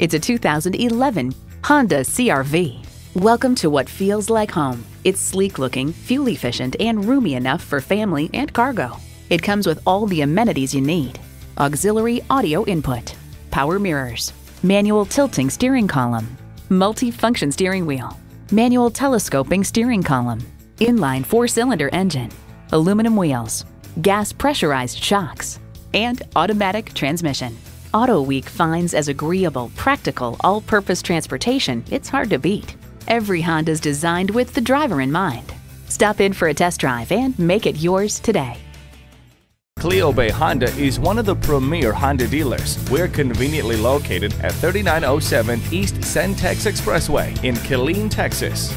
It's a 2011 Honda CR-V. Welcome to what feels like home. It's sleek-looking, fuel-efficient, and roomy enough for family and cargo. It comes with all the amenities you need. Auxiliary audio input, power mirrors, manual tilting steering column, multi-function steering wheel, manual telescoping steering column, inline four-cylinder engine, aluminum wheels, gas pressurized shocks, and automatic transmission. Auto Week finds as agreeable, practical, all-purpose transportation, it's hard to beat. Every Honda is designed with the driver in mind. Stop in for a test drive and make it yours today. Cleo Bay Honda is one of the premier Honda dealers. We're conveniently located at 3907 East Centex Expressway in Killeen, Texas.